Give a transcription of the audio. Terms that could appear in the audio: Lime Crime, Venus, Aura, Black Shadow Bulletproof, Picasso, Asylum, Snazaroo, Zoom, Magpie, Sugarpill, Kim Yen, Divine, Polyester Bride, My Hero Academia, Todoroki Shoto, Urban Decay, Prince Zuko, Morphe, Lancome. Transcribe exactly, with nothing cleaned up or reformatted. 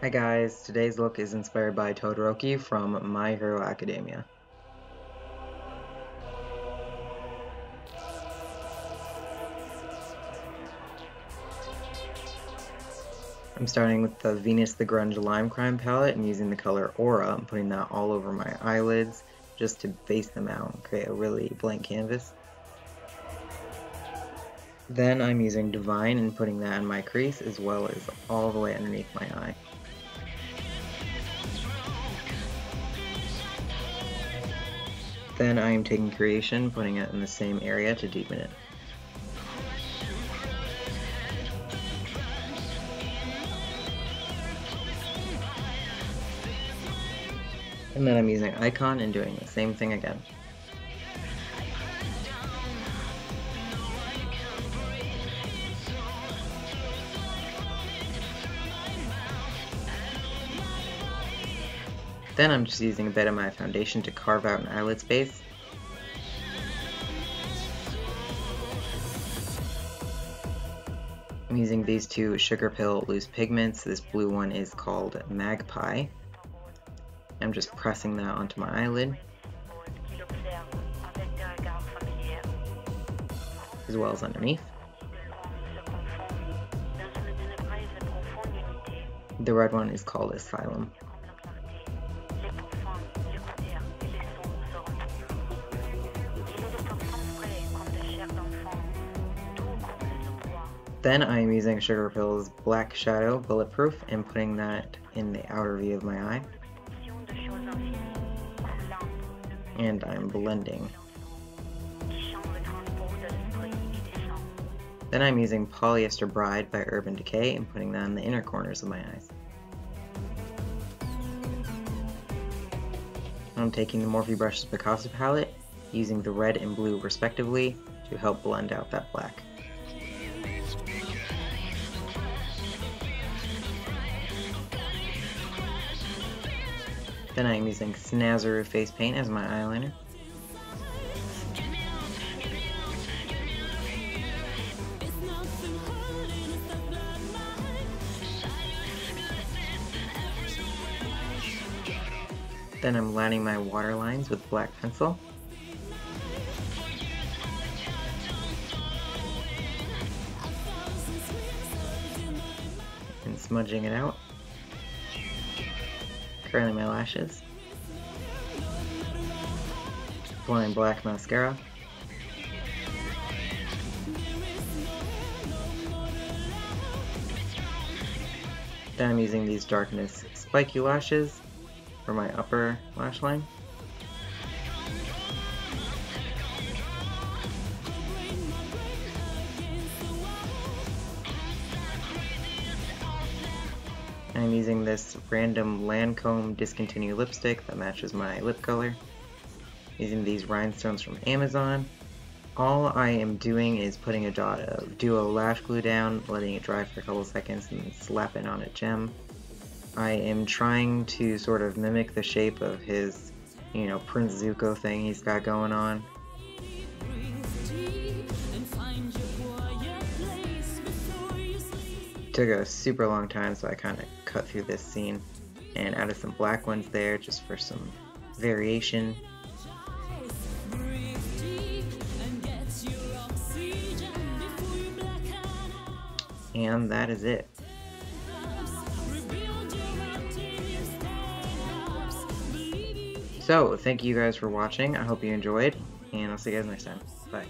Hi guys, today's look is inspired by Todoroki from My Hero Academia. I'm starting with the Venus the Grunge Lime Crime palette and using the color Aura. I'm putting that all over my eyelids just to base them out and create a really blank canvas. Then I'm using Divine and putting that in my crease as well as all the way underneath my eye. Then I am taking Creation, putting it in the same area to deepen it. And then I'm using Icon and doing the same thing again. Then I'm just using a bit of my foundation to carve out an eyelid space. I'm using these two Sugarpill loose pigments. This blue one is called Magpie. I'm just pressing that onto my eyelid, as well as underneath. The red one is called Asylum. Then I am using Sugarpill's Black Shadow Bulletproof and putting that in the outer V of my eye. And I'm blending. Then I'm using Polyester Bride by Urban Decay and putting that in the inner corners of my eyes. I'm taking the Morphe brush's Picasso palette, using the red and blue respectively to help blend out that black. Then I am using Snazaroo face paint as my eyeliner. Then I'm lining my water lines with black pencil. And smudging it out. Curling my lashes, applying black mascara, then I'm using these darkness spiky lashes for my upper lash line, and I'm using this random Lancome discontinued lipstick that matches my lip color. Using these rhinestones from Amazon. All I am doing is putting a dot of duo lash glue down, letting it dry for a couple seconds, and then slapping on a gem. I am trying to sort of mimic the shape of his, you know, Prince Zuko thing he's got going on. Took a super long time, so I kind of cut through this scene and added some black ones there just for some variation. And that is it. So, thank you guys for watching. I hope you enjoyed, and I'll see you guys next time. Bye.